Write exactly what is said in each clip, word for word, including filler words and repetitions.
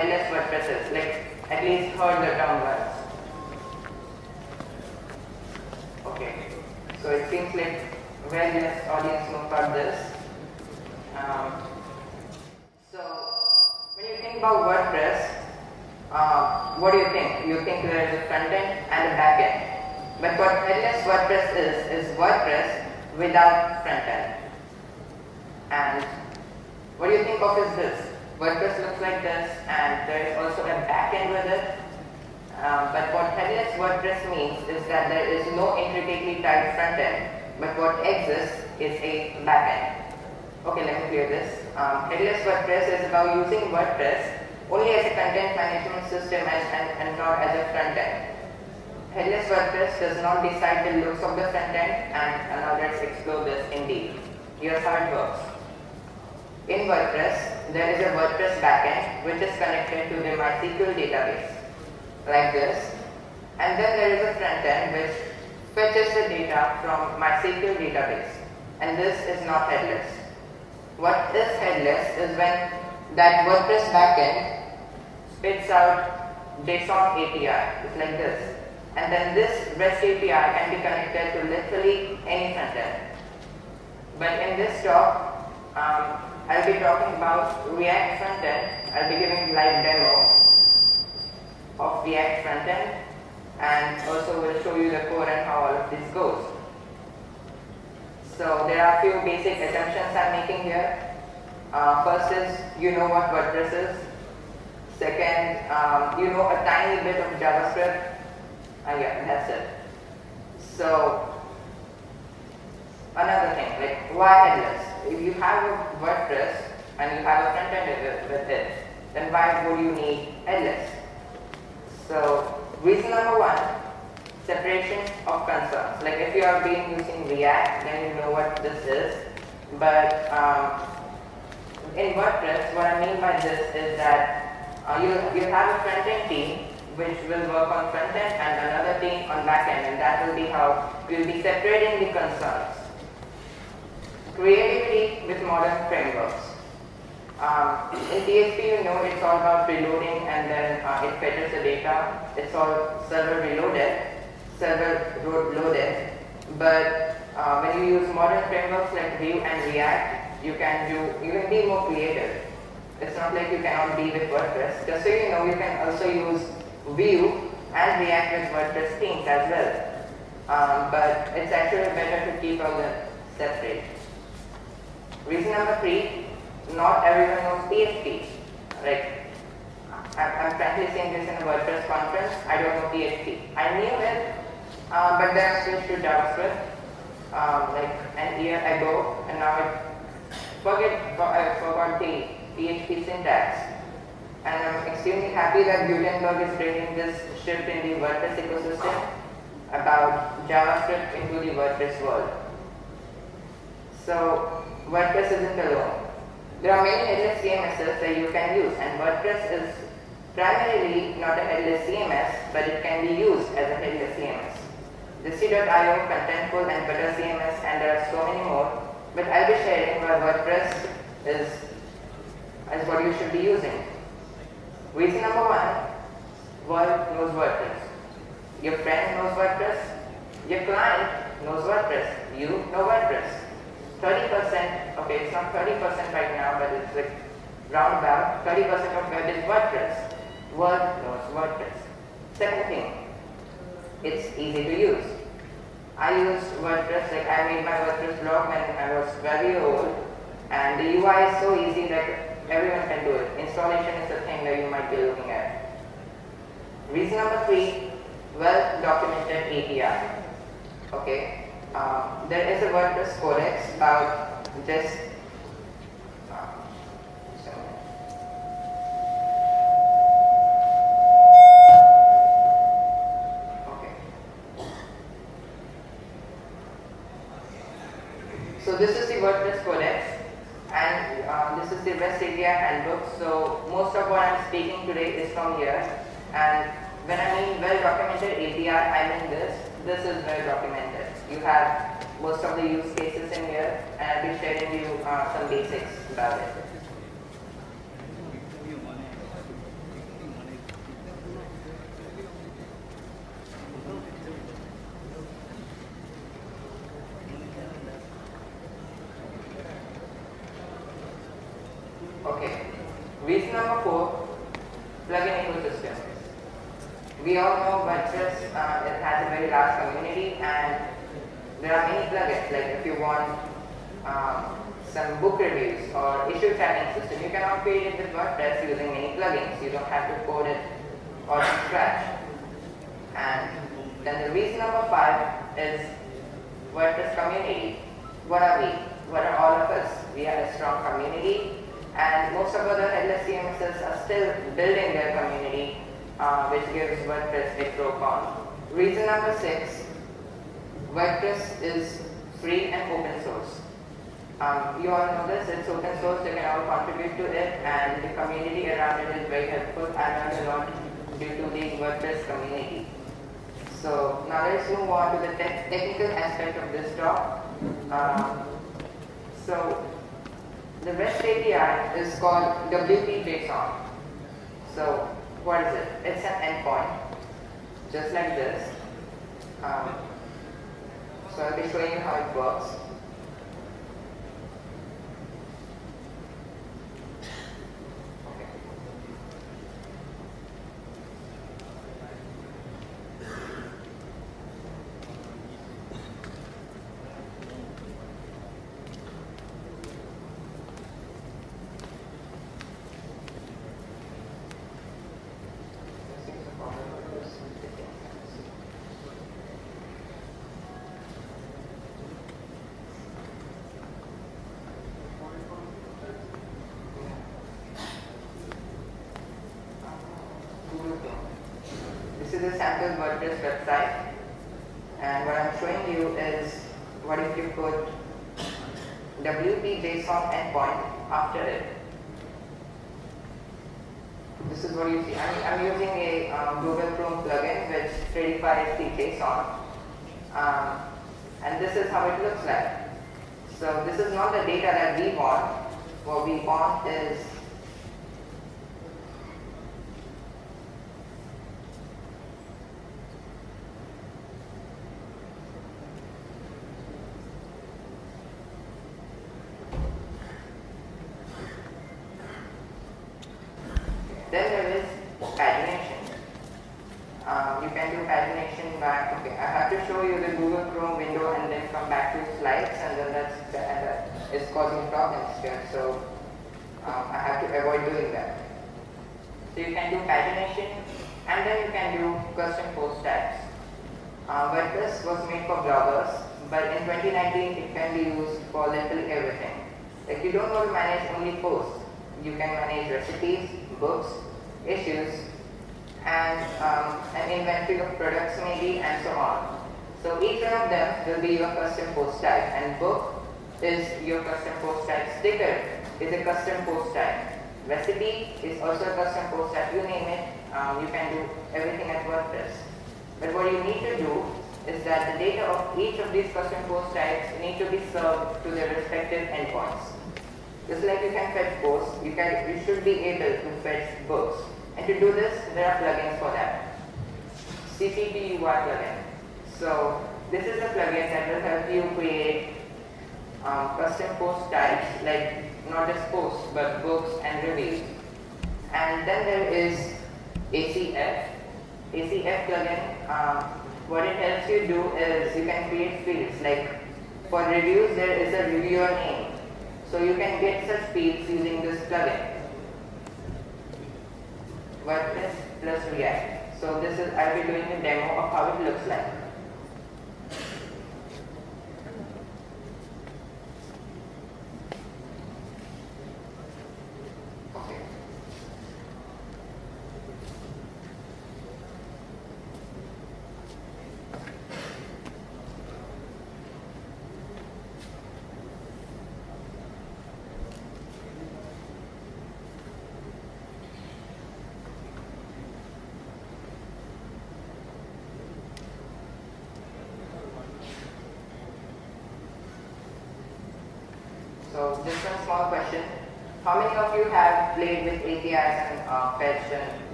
endless WordPresses, like at least heard the term once. Okay, so it seems like various audience know about this. Um, so when you think about WordPress, uh, what do you think? You think there is a front end and a back end. But what headless WordPress is, is WordPress without front end. And what do you think of is this? WordPress looks like this, and there is also a back end with it. Um, but what headless WordPress means is that there is no intricately tied front end, but what exists is a back end. Okay, let me clear this. Um, headless WordPress is about using WordPress only as a content management system and, and, and not as a front end. Headless WordPress does not decide the looks of the front end, and now let's explore this in detail. Here's how it works. In WordPress, there is a WordPress backend which is connected to the MySQL database, like this. And then there is a front end which fetches the data from MySQL database. And this is not headless. What is headless is when that WordPress backend spits out JSON A P I, it's like this. And then this REST A P I can be connected to literally any front end. But in this talk, um, I'll be talking about React front end. I'll be giving live demo of React front end, and also will show you the code and how all of this goes. So there are a few basic assumptions I'm making here. Uh, first is you know what WordPress is. Second, um, you know a tiny bit of JavaScript. Uh, yeah, that's it. So another thing, like why headless? If you have a WordPress and you have a front end with it, then why would you need headless? So, reason number one, separation of concerns. Like if you are being using React, then you know what this is. But um, in WordPress, what I mean by this is that uh, you, you have a front-end team which will work on front-end and another team on back-end, and that will be how you'll be separating the concerns. Creativity with modern frameworks. Um, in P H P, you know it's all about reloading, and then uh, it fetches the data. It's all server reloaded, server loaded. But uh, when you use modern frameworks like Vue and React, you can do you can be more creative. It's not like you cannot be with WordPress. Just so you know, you can also use Vue and React with WordPress themes as well. Um, but it's actually better to keep all them separate. Reason number three. Not everyone knows P H P. Like, I'm, I'm frankly saying this in a WordPress conference, I don't know P H P. I knew it, uh, but then I switched to JavaScript um, like an year ago, and now I forget, I forgot the P H P syntax. And I'm extremely happy that Gutenberg is bringing this shift in the WordPress ecosystem about JavaScript into the WordPress world. So, WordPress isn't alone. There are many headless C M Ss that you can use, and WordPress is primarily not a headless C M S, but it can be used as a headless C M S. The C dot I O, Contentful, and Better C M S, and there are so many more, but I'll be sharing why WordPress is, is what you should be using. Reason number one, world knows WordPress. Your friend knows WordPress. Your client knows WordPress. You know WordPress. thirty percent, okay, it's not thirty percent right now, but it's like roundabout, thirty percent of web is WordPress. Word knows WordPress. Second thing, it's easy to use. I use WordPress, like I made my WordPress blog when I was very old, and the U I is so easy that everyone can do it. Installation is a thing that you might be looking at. Reason number three, well-documented A P I. Okay. Uh, there is a WordPress codex about just uh, okay. So this is the WordPress codex, and uh, this is the REST A P I handbook. So most of what I'm speaking today is from here, and when I mean well documented A P I, I mean this. This is well documented. You have most of the use cases in here, and I'll be sharing you uh, some basics about it. we all know WordPress uh, that has a very large community, and there are many plugins. Like if you want um, some book reviews or issue tracking system, you cannot create it with WordPress using many plugins. You don't have to code it or scratch. And then the reason number five is WordPress community. What are we? What are all of us? We are a strong community, and most of other headless C M Ss are still building their community, uh, which gives WordPress a pro con. Reason number six, WordPress is free and open source. Um, you all know this, it's open source, you can all contribute to it, and the community around it is very helpful. I learned a lot due to the WordPress community. So now let's move on to the te technical aspect of this talk. Um, so the REST A P I is called W P JSON. So what is it? It's an endpoint, just like this. Um, so I'll be showing you how it works. This is a sample WordPress website, and what I'm showing you is what if you put W P JSON endpoint after it. This is what you see. I'm, I'm using a um, Google Chrome plugin which prettifies the JSON, um, and this is how it looks like. So this is not the data that we want. What we want is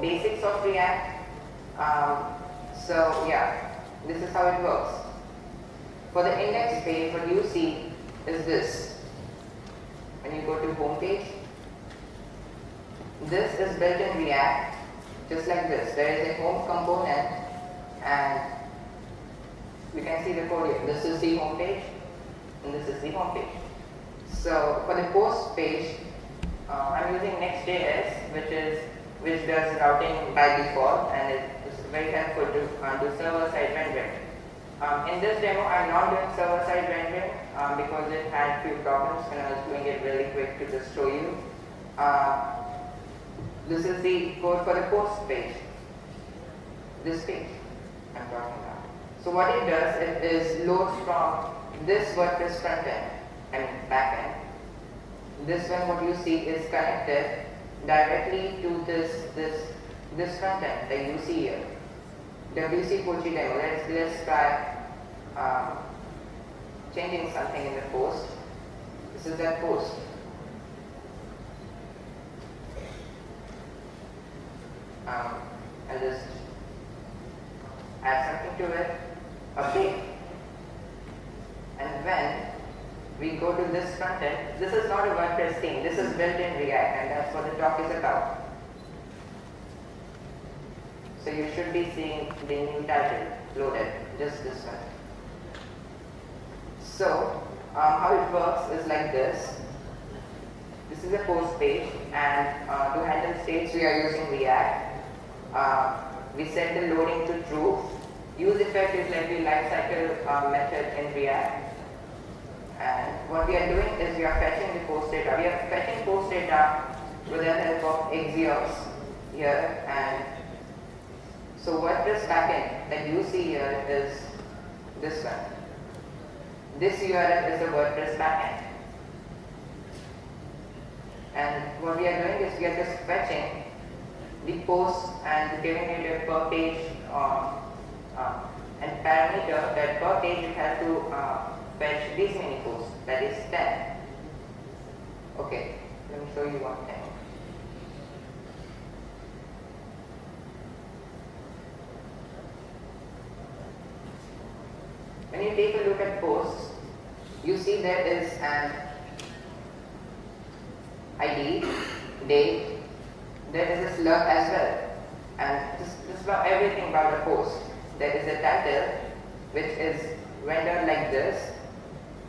Basics of React. Um, so yeah, this is how it works. For the index page, what you see is this. When you go to home page, this is built in React, just like this. There is a home component, and you can see the code here. This is the home page, and this is the home page. So for the post page, uh, I'm using Next.js, which is which does routing by default, and it's very helpful to uh, do server-side rendering. Um, in this demo, I'm not doing server-side rendering um, because it had few problems, and I was doing it really quick to just show you. Uh, this is the code for the post page. This page I'm talking about. So what it does, it is loads from this WordPress front end, I mean back end. This one, what you see, is connected directly to this this this front end that you see here. W C Pochi demo. Let's let's try um, changing something in the post. This is that post. Um, I'll just add something to it. Okay. And when we go to this front end, this is not a WordPress thing. This is built in React, and that's what the talk is about. So you should be seeing the new title loaded, just this one. So um, how it works is like this. This is a post page, and uh, to handle states we are using React. Uh, we set the loading to true. Use effect is like the lifecycle uh, method in React. And what we are doing is we are fetching the post data. We are fetching post data with the help of Axios here. And so WordPress backend that you see here is this one. This U R L is a WordPress backend. And what we are doing is we are just fetching the posts and giving it a per page um, uh, and parameter that per page it has to uh, fetch these many posts, that is ten. Okay, let me show you one thing. When you take a look at posts, you see there is an I D, date, there is a slug as well, and this, this is about everything about a post. There is a title, which is rendered like this,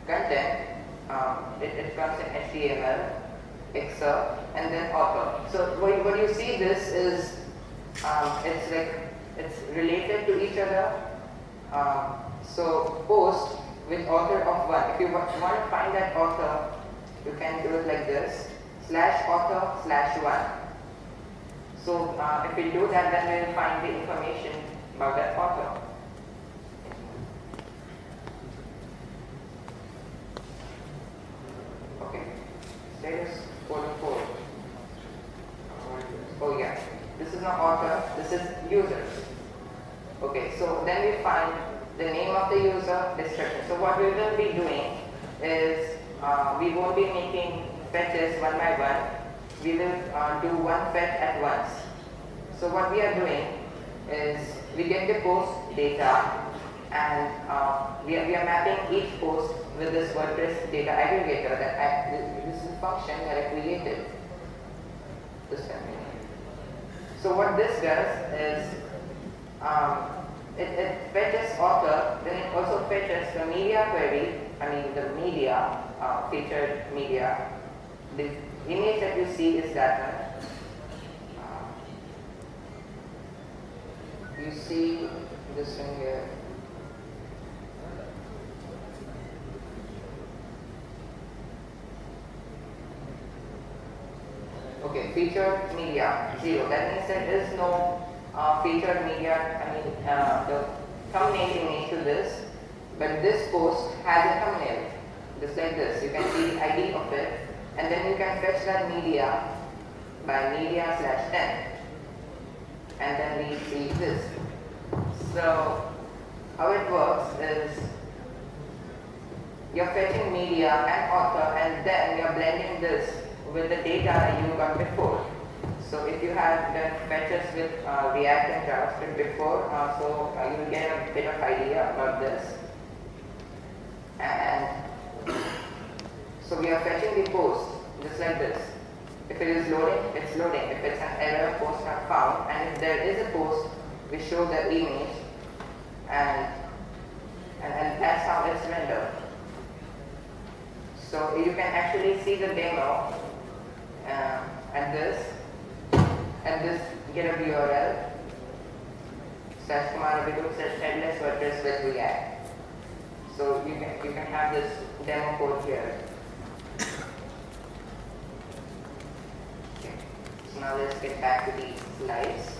content, um, it, it comes in H T M L, excerpt, and then author. So what you, what you see this is, um, it's like, it's related to each other. Um, So post with author of one. If you want to find that author, you can do it like this: slash author slash one. So uh, if we do that, then we will find the information about that author. Okay. Status four oh four. Oh yeah. This is not author. This is users. Okay. So then we find the name of the user, description. So what we will be doing is uh, we won't be making fetches one by one. We will uh, do one fetch at once. So what we are doing is we get the post data, and uh, we, are, we are mapping each post with this WordPress data aggregator. That I, this is a function that I created. So what this does is um, It, it fetches author, then it also fetches the media query, I mean the media, uh, featured media. The image that you see is that one. Uh, you see this one here. Okay, featured media, zero. That means there is no Uh, featured media, I mean uh, the thumbnail image to this, but this post has a thumbnail, just like this. You can see the I D of it, and then you can fetch that media by media slash ten, and then we see this. So how it works is you're fetching media and author, and then you're blending this with the data you got before. So if you have done fetches with uh, React and JavaScript before, uh, so uh, you will get a bit of idea about this. So we are fetching the post just like this. If it is loading, it's loading. If it's an error, posts are found. And if there is a post, we show the image, and and, and that's how it's rendered. So you can actually see the demo uh, at this, at this GitHub U R L, slash command video slash headless WordPress with React. So you can you can have this demo code here. Now let's get back to the slides.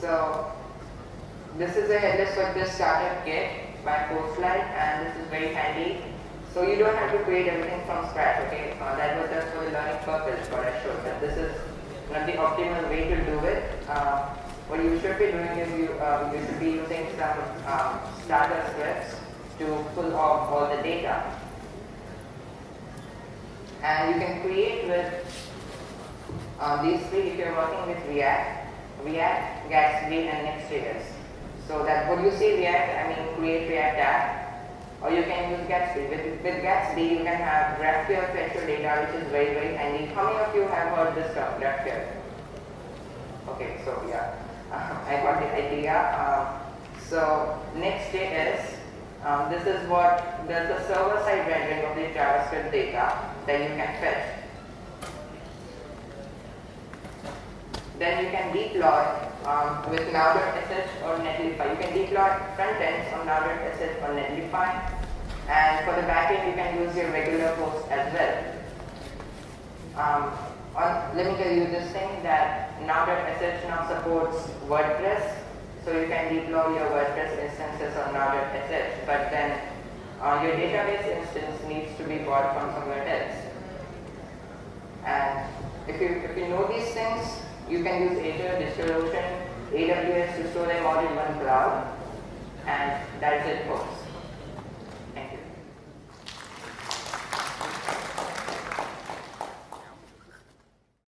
So this is a headless WordPress startup kit by PostLight, and this is very handy. So you don't have to create everything from scratch, okay? Uh, that was just for the learning purpose, what I showed. But this is not the optimal way to do it. Uh, what you should be doing is you uh, you should be using some um, starter scripts to pull off all the data, and you can create with uh, these three if you're working with React. React, Gatsby, and Next.js. So that when you see React, I mean create React app, or you can use Gatsby. With, with Gatsby, you can have GraphQL fetch your data, which is very, very handy. How many of you have heard this term, GraphQL? Okay, so yeah, uh, I got the idea. Uh, so Next.js, um, this is what there's the server-side rendering of the JavaScript data that you can fetch. Then you can deploy um, with now dot s h or Netlify. You can deploy front ends on now dot s h or Netlify. And for the backend, you can use your regular host as well. Um, on, let me tell you this thing, that now dot s h now supports WordPress. So you can deploy your WordPress instances on now dot s h. But then uh, your database instance needs to be bought from somewhere else. And if you, if you know these things, you can use Azure, DigitalOcean, A W S to store them all in one cloud, and that's it, folks.